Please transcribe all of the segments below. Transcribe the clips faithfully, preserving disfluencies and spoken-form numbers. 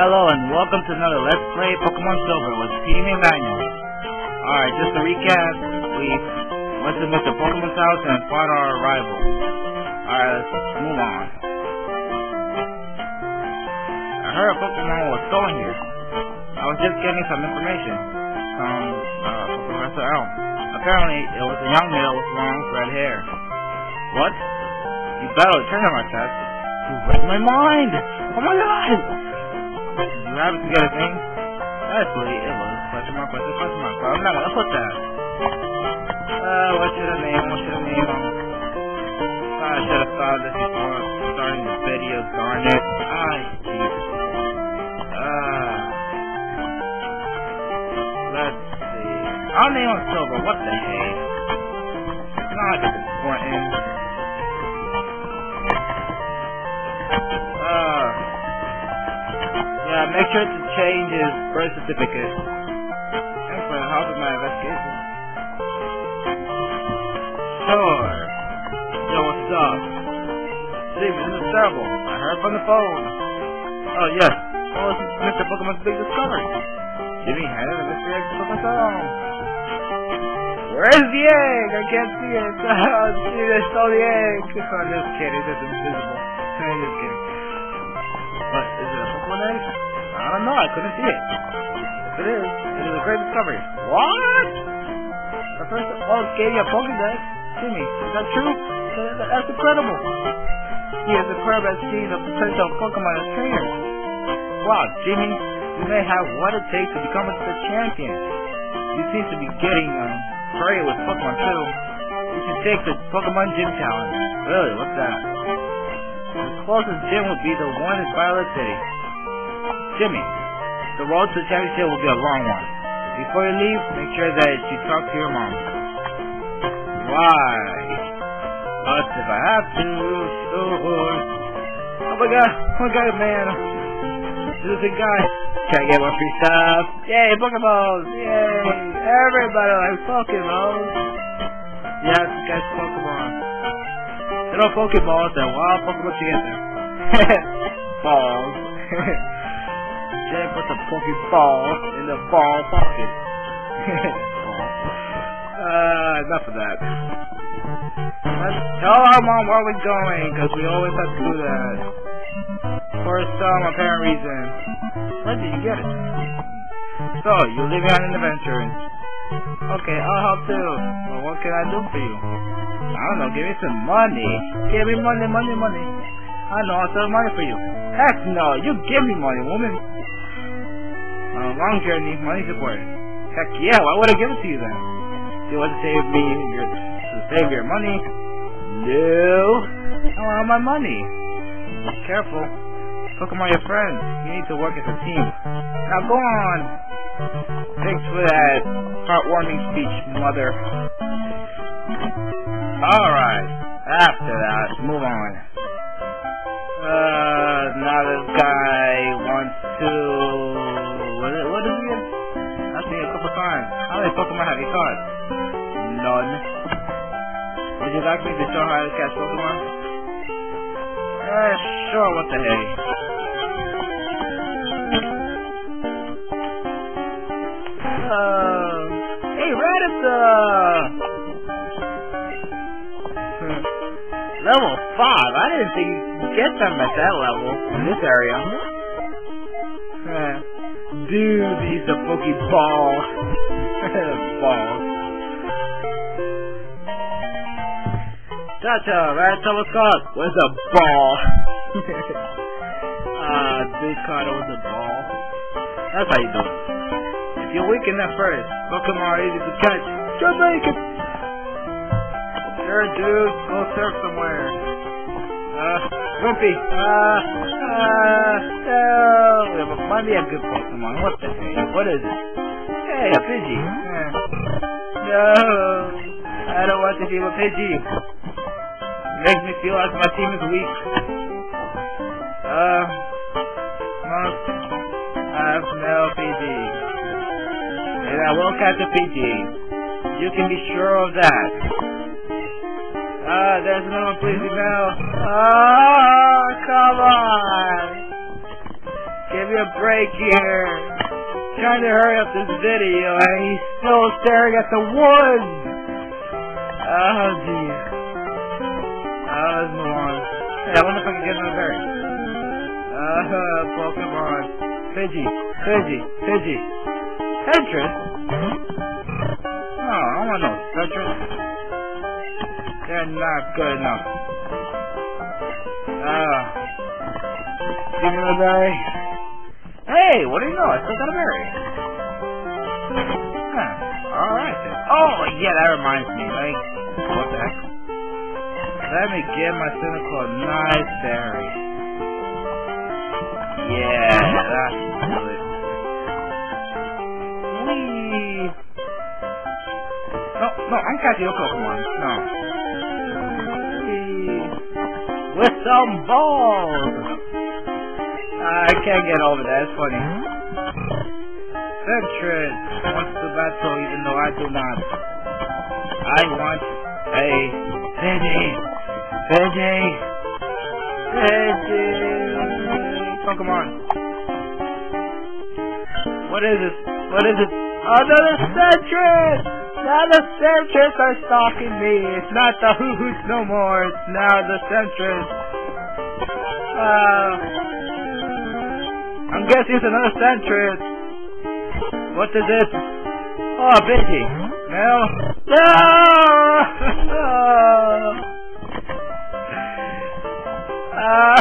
Hello and welcome to another Let's Play Pokemon Silver with Team Emmanuel. Alright, just to recap, we went to Mister Pokemon's house and fought our rival. Alright, let's move on. I heard a Pokemon was stolen here. I was just getting some information from uh, Professor Elm. Apparently, it was a young male with long red hair. What? You better return him, I said. You read my mind! Oh my god! You have it together, thing? Actually, it was question mark, question mark, question mark. So I'm not gonna put that. Uh, what should I name? What should I name? I should have thought this before starting the video, darn it. I see. Uh, let's see. I'll name him Silver. What the heck? It's not like it's important. Make sure to change his birth certificate. Thanks for helping my investigation. Sure. Yo, what's up? Steve, this is terrible. I heard from the phone. Oh, yes. What was Mister Pokemon's big discovery? Jimmy handed the mystery egg to Pokemon. Where is the egg? I can't see it. Oh, see, they stole the egg. It's on this kid. It's just invisible. I'm just kidding. But is it a Pokemon egg? I don't know, I couldn't see it. If it is, it is a great discovery. What? The first of all gave you a Pokedex. Jimmy, is that true? That's incredible. He is incredible at seeing the potential of Pokemon as trainers. Wow, Jimmy, you may have what it takes to become a champion. You seem to be getting um, great with Pokemon too. You should take the Pokemon Gym Challenge. Really, what's that? The closest gym would be the one in Violet City. Jimmy, the road to the championship will be a long one. Before you leave, make sure that you talk to your mom. Why? But if I have to, sure. Oh my god, oh my god, man. This is a guy. Can I get one free stuff? Yay, Pokeballs! Yay! Everybody likes Pokeballs! Yes, you guys Pokemon. There are Pokeballs and wild Pokemon together. Balls. Jay put the Pokeball in the ball pocket. uh, enough of that. Let's tell our mom where we're going, because we always have to do that. For some apparent reason. Where did you get it? So, you're leaving on an adventure. Okay, I'll help too. Well, what can I do for you? I don't know, give me some money. Give me money, money, money. I know, I'll sell money for you. Heck no, you give me money, woman. On a long journey, money's important. Heck yeah, why would I give it to you then? You want to save me your, to save your money? No. I want my money. Be careful. Pokemon are your friends. You need to work as a team. Now go on. Thanks for that heartwarming speech, mother. Alright. After that, move on. Uh, now this guy wants to... What, what is it? Asked me a couple times. How many Pokemon have you caught? None. Would you like me to show how to catch Pokemon? Uh, sure, what the heck. Uh, hey, Raditha! Level five? I didn't think you could get them at that level in this area. Dude, he's a Pokeball. Ball. Gotcha, right? Tell us up. Where's the ball? Ah, uh, dude caught it with a ball. That's how you do it. If you're weak enough first, Pokemon are easy to catch. Just so you can... Sure, dude, go surf somewhere. Uh, Wimpy. Uh, uh, no. We have a mighty a good Pokemon. What the heck? What is it? Hey, a Pidgey. Yeah. No, I don't want to be a Pidgey. Makes me feel like my team is weak. Uh, no, I have no Pidgey. And I will catch a Pidgey. You can be sure of that. Ah, uh, there's another pleasing bell. Ah, oh, come on. Give me a break here. I'm trying to hurry up this video, and he's still staring at the wood. Oh dear. Oh, that's moron. Hey, I wonder if I can get another berry. Uh, Pokemon. Pidgey, Pidgey, Pidgey. Tetris? Oh, I don't want no Tetris. They're not good enough. Uh. Give me a berry. Hey, what do you know? I still got a berry. Huh. Alright then. Oh, yeah, that reminds me. Like, what the heck? Let me give my Cineclaw a nice berry. Yeah, that's good. Whee! No, no, I got the Pokemon. No. Whee! With some balls! I can't get over that, it's funny. Ventress wants to battle even though I do not. I want a Pidgey! Pidgey! Pidgey! Pokemon! What is it? What is it? Another Ventress! Now the Ventress are stalking me! It's not the hoo-hoots no more, it's now the Ventress! Uh... I'm guessing it's another Ventress. What is this? Oh, Pidgey. No. No! uh,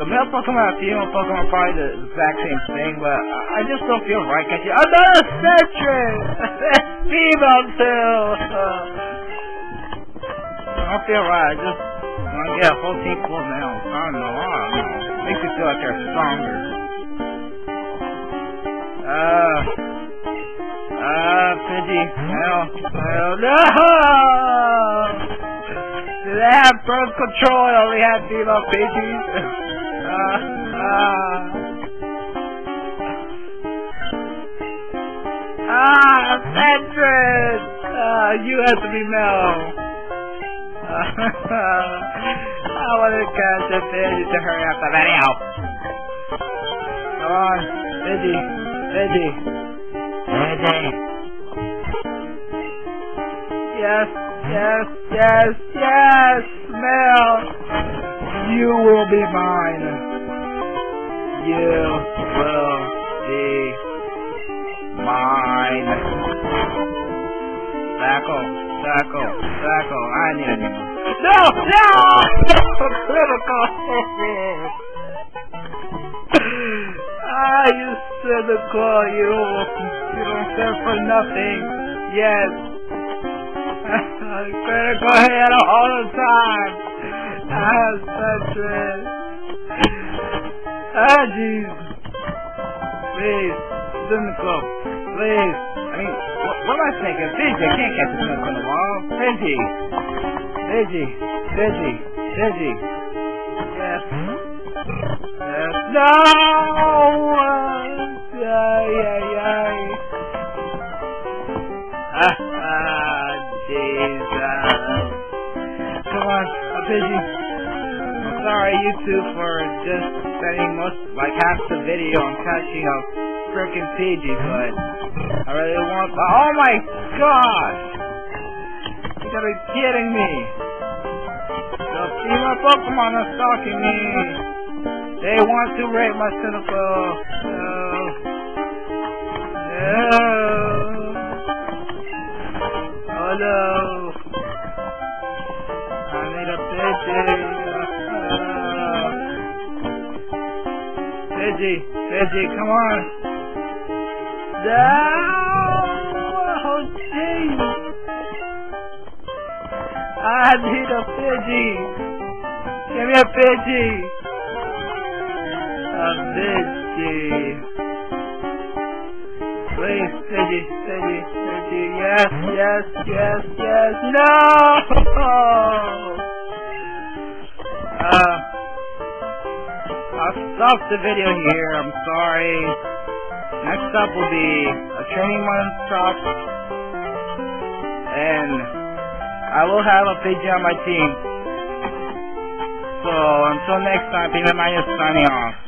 the male Pokemon and female Pokemon are probably the exact same thing, but I just don't feel right catching another Ventress! It's female too! I don't feel right, I just... Well, yeah, both equal now. I don't know. I don't know. Makes me feel like they're stronger. Uh. Uh, Pidgey. Hell. Hell. No! Did they have birth control and only had female Pidgeys? uh. Uh. Ah, Ventress! Uh, you have to be male. I want to catch a Pidgey to hurry up the video. Come on, Pidgey, Pidgey, Pidgey. Yes, yes, yes, yes, Mel. You will be mine. You will be mine. Tackle. Taco, Taco, I need a new one. No! No! Critical! Ah, you cynical, you. You don't care for nothing. Yes. Critical head all the time. Ah, such a... Ah, jeez. Please, cynical. Please. I mean... What am I thinking? Pidgey, I can't catch this one on the wall. Pidgey. Pidgey. Pidgey. Pidgey. Yes. Yes. No! Ay, ay, ay. Ah, ah, Jesus. Come on, I'm Pidgey. I'm sorry, YouTube, for just spending most, like half the video on catching a frickin' Pidgey, but... I really want my- oh my gosh! You gotta be kidding me! The female Pokemon are stalking me! They want to rape my Cineclaw! Oh. Oh. Oh no! I need a Pidgey! Uh, Pidgey! Pidgey, come on! No! Oh, jeez! I need a Pidgey! Give me a Pidgey! A Pidgey! Please, Pidgey, Pidgey, Pidgey! Yes, yes, yes, yes! No! Uh, I'll stop the video here, I'm sorry. Next up will be a training montage, and I will have a Pidgey on my team. So until next time, be the maestro.